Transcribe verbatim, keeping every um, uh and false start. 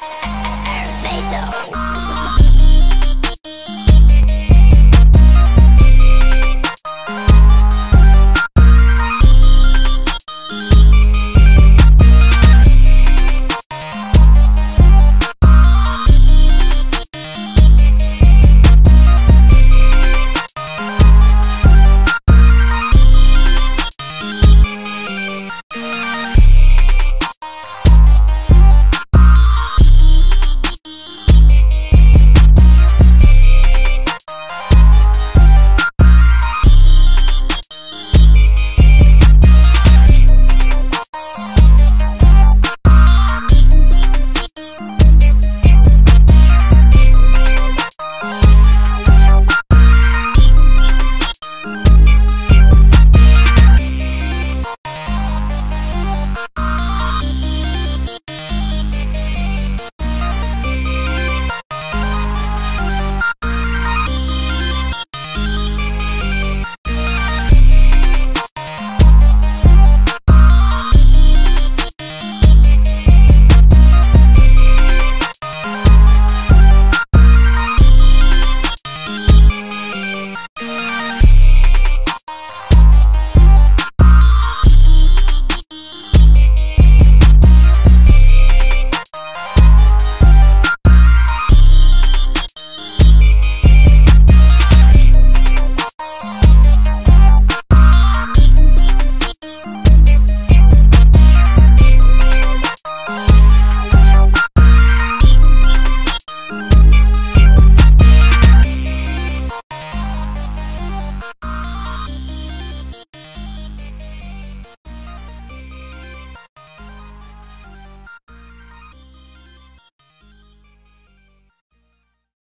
Hermoso.